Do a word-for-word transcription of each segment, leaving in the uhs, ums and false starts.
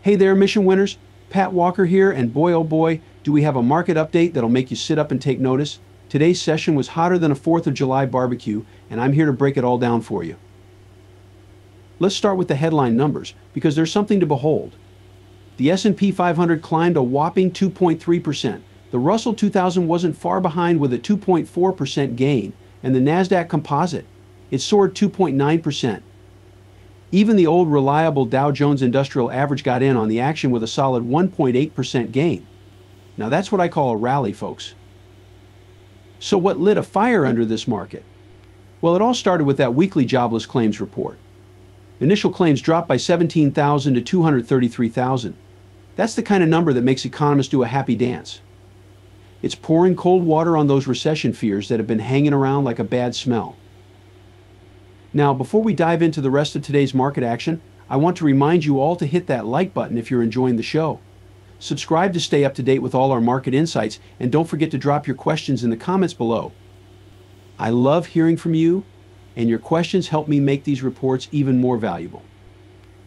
Hey there, Mission Winners. Pat Walker here, and boy, oh boy, do we have a market update that'll make you sit up and take notice. Today's session was hotter than a fourth of July barbecue, and I'm here to break it all down for you. Let's start with the headline numbers, because there's something to behold. The S and P five hundred climbed a whopping two point three percent. The Russell two thousand wasn't far behind with a two point four percent gain, and the NASDAQ Composite, it soared two point nine percent. Even the old reliable Dow Jones Industrial Average got in on the action with a solid one point eight percent gain. Now that's what I call a rally, folks. So what lit a fire under this market? Well, it all started with that weekly jobless claims report. Initial claims dropped by seventeen thousand to two hundred thirty-three thousand. That's the kind of number that makes economists do a happy dance. It's pouring cold water on those recession fears that have been hanging around like a bad smell. Now, before we dive into the rest of today's market action, I want to remind you all to hit that like button if you're enjoying the show. Subscribe to stay up to date with all our market insights, and don't forget to drop your questions in the comments below. I love hearing from you, and your questions help me make these reports even more valuable.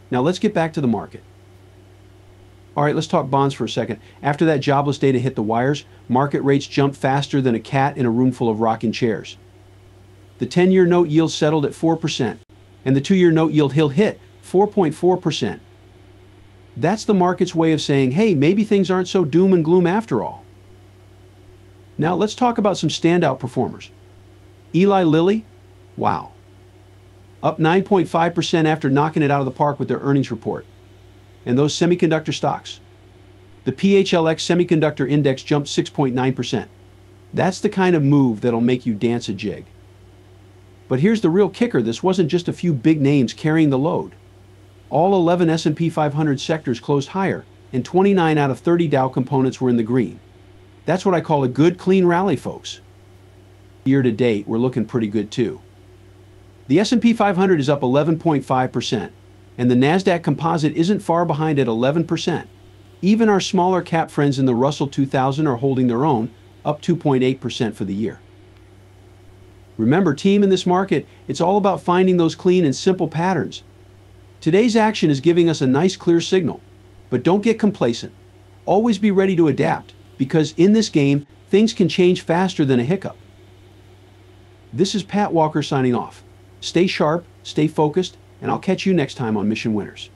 Now let's get back to the market. All right, let's talk bonds for a second. After that jobless data hit the wires, market rates jumped faster than a cat in a room full of rocking chairs. The ten-year note yield settled at four percent, and the two-year note yield hill hit four point four percent. That's the market's way of saying, hey, maybe things aren't so doom and gloom after all. Now let's talk about some standout performers. Eli Lilly, wow. Up nine point five percent after knocking it out of the park with their earnings report. And those semiconductor stocks. The P H L X Semiconductor Index jumped six point nine percent. That's the kind of move that'll make you dance a jig. But here's the real kicker. This wasn't just a few big names carrying the load. All eleven S and P five hundred sectors closed higher, and twenty-nine out of thirty Dow components were in the green. That's what I call a good, clean rally, folks. Year to date, we're looking pretty good too. The S and P five hundred is up eleven point five percent, and the NASDAQ Composite isn't far behind at eleven percent. Even our smaller cap friends in the Russell two thousand are holding their own, up two point eight percent for the year. Remember, team, in this market, it's all about finding those clean and simple patterns. Today's action is giving us a nice clear signal, but don't get complacent. Always be ready to adapt, because in this game, things can change faster than a hiccup. This is Pat Walker signing off. Stay sharp, stay focused, and I'll catch you next time on Mission Winners.